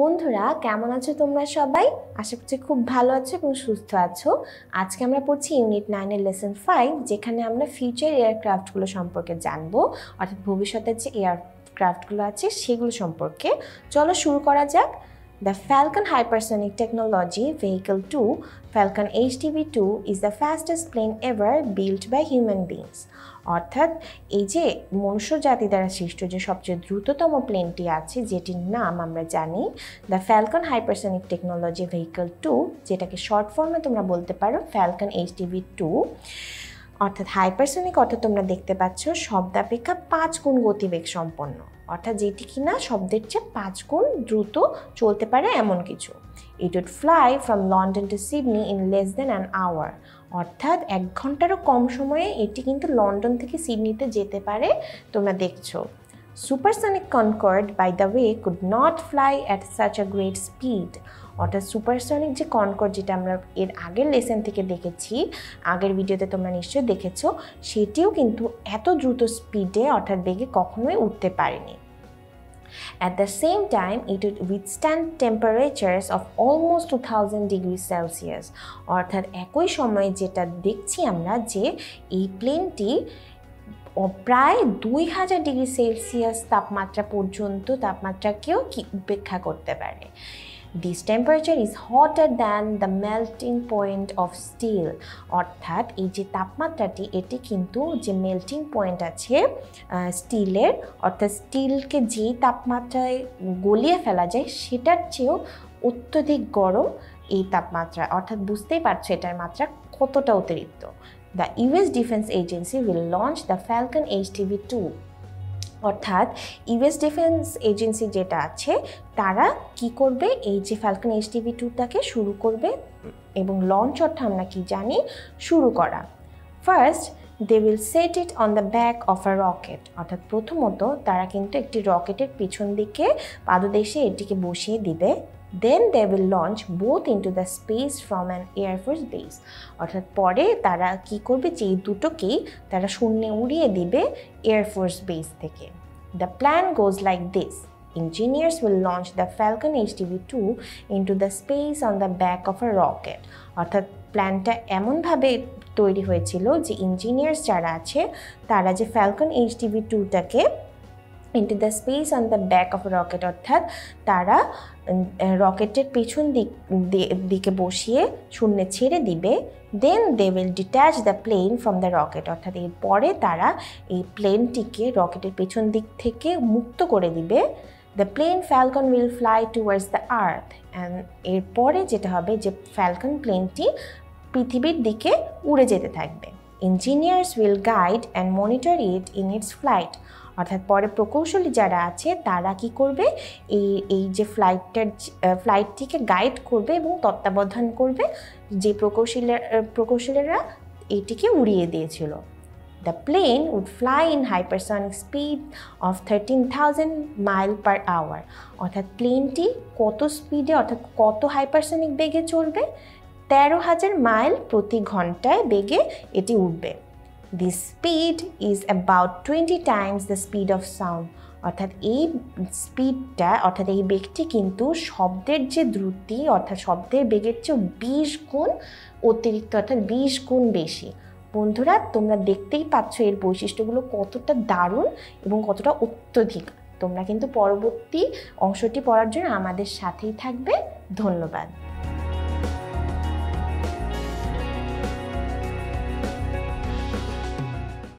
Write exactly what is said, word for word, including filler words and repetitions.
বন্ধুরা কেমন আছো তোমরা সবাই আশা করছি খুব ভালো আছো এবং সুস্থ আছো আজকে আমরা পড়ছি ইউনিট nine এর লেসন five যেখানে আমরা ফিউচার এয়ারক্রাফট গুলো সম্পর্কে জানবো অর্থাৎ ভবিষ্যতের যে এয়ারক্রাফট গুলো আছে সেগুলো সম্পর্কে চলো শুরু করা যাক The Falcon Hypersonic Technology Vehicle two Falcon H T V two is the fastest plane ever built by human beings অর্থাৎ এই যে মনুষ্যজাতি দ্বারা সৃষ্ট যে সবচেয়ে দ্রুততম প্লেনটি আছে যেটির নাম আমরা জানি The Falcon Hypersonic Technology Vehicle two যেটাকে শর্ট ফর্মে তোমরা বলতে পারো Falcon H T V two অর্থাৎ হাইপারসনিক অর্থাৎ তোমরা দেখতে পাচ্ছ শব্দাপেক্ষা five গুণ গতিবেগ সম্পন্ন অর্থাৎ যেটি কিনা শব্দের চেয়ে five গুণ দ্রুত চলতে পারে এমন কিছু It would fly from London to Sydney in less than an hour অর্থাৎ এক ঘন্টারও কম সময়ে এটি কিন্তু লন্ডন থেকে সিডনিতে যেতে পারে তোমরা দেখছো Supersonic Concorde by the way could not fly at such a great speed অর্থাৎ সুপারসনিক যে কনকর্ড যেটা আমরা এর আগের লেসন থেকে দেখেছি আগের ভিডিওতে তোমরা নিশ্চয়ই দেখেছো সেটিও কিন্তু এত দ্রুত স্পিডে অর্থাৎ বেগে কখনোই উঠতে পারেনি At the same time it would withstand temperatures of almost two thousand degrees Celsius অর্থাৎ একই সময়ে যেটা দেখছি আমরা যে এই প্লেনটি প্রায় two thousand ডিগ্রি সেলসিয়াস তাপমাত্রা পর্যন্ত তাপমাত্রাকেও উপেক্ষা করতে পারে This temperature is hotter than the melting point of steel অর্থাৎ এই যে তাপমাত্রাটি এটি কিন্তু যে মেল্টিং পয়েন্ট আছে স্টিলের অর্থাৎ স্টিলকে যে তাপমাত্রায় গলিয়ে ফেলা যায় সেটার চেয়েও অত্যধিক গরম এই তাপমাত্রা অর্থাৎ বুঝতেই পারছো এটার মাত্রা কতটা অতিরিক্ত The U S Defense Agency will launch the Falcon H T V two অর্থাৎ ইউএস ডিফেন্স এজেন্সি যেটা আছে তারা কি করবে এই যে ফ্যালকন এইচটিভি টু টাকে শুরু করবে এবং লঞ্চ অর্থাৎ আমরা কি জানি শুরু করা first they will set it on the back of a rocket অর্থাৎ প্রথমত তারা কিন্তু একটি রকেটের পিছন দিকে পাদদেশে এটিকে বসিয়ে দিবে Then they will launch both into the space from an Air Force base. অর্থাৎ পরে তারা কি করবে যে দুটোকেই তারা শূন্যে উড়িয়ে দিবে Air Force base থেকে. The plan goes like this. Engineers will launch the Falcon H T V two into the space on the back of a rocket. অর্থাৎ প্ল্যানটা এমন ভাবে তৈরি হয়েছিল যে ইঞ্জিনিয়ার্স যারা আছে তারা যে Falcon H T V two টাকে into the space on the back of a rocket অর্থাৎ তারা রকেটের পিছন দিক দিকে বসিয়ে শূন্যে ছেড়ে দিবে then they will detach the plane from the rocket অর্থাৎ এরপরে তারা এই প্লেনটিকে রকেটের পিছন দিক থেকে মুক্ত করে দিবে The plane Falcon will fly towards the earth and এরপরে যেটা হবে যে Falcon প্লেনটি পৃথিবীর দিকে উড়ে যেতে থাকবে Engineers will guide and monitor it in its flight অর্থাৎ পরে প্রকৌশলী যারা আছে তারা কি করবে এই এই যে ফ্লাইটটার ফ্লাইটটিকে গাইড করবে এবং তত্ত্বাবধান করবে যে প্রকৌশলীরা প্রকৌশলীরা এটিকে উড়িয়ে দিয়েছিল The plane would fly in hypersonic speed of thirteen thousand miles per hour অর্থাৎ প্লেনটি কত স্পিডে অর্থাৎ কত হাইপারসনিক বেগে চলবে thirteen thousand মাইল প্রতি ঘন্টায় বেগে এটি উঠবে This speed is about twenty times the speed of sound. অর্থাৎ এই স্পিডটা অর্থাৎ এই বেগটি কিন্তু শব্দের যে দ্রুতি অর্থাৎ শব্দের বেগের চেয়ে twenty গুণ অতিরিক্ত অর্থাৎ twenty গুণ বেশি বন্ধুরা তোমরা দেখতেই পাচ্ছ এর বৈশিষ্ট্যগুলো কতটা দারুণ এবং কতটা অত্যধিক তোমরা কিন্তু পরবর্তী অংশটি পড়ার জন্য আমাদের সাথেই থাকবে ধন্যবাদ